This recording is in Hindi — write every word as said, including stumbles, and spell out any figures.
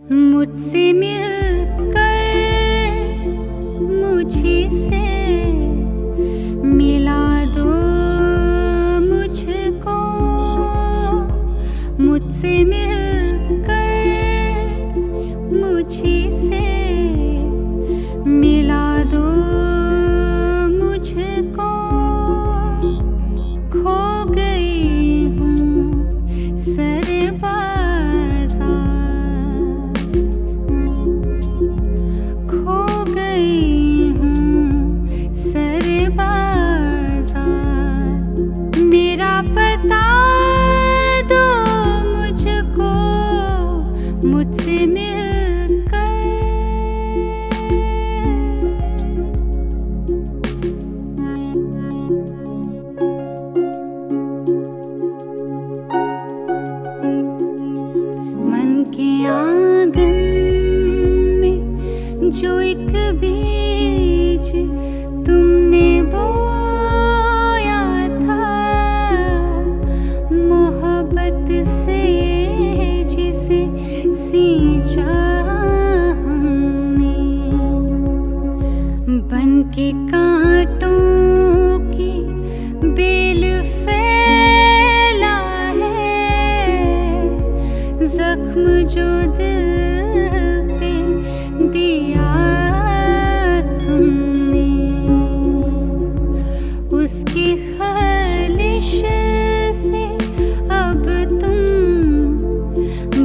मुझसे मिलकर मुझे से मिला दो मुझको, मुझसे मिलकर मुझे से मिला दो मुझको। खो गई हूँ सरबा, मुझसे मिलकर मन के आंगन में जो एक बीज तुमने बोया था मोहब्बत से, जिसे सींचा हमने बन के कांटों की बेल फैला है। जख्म जो दिल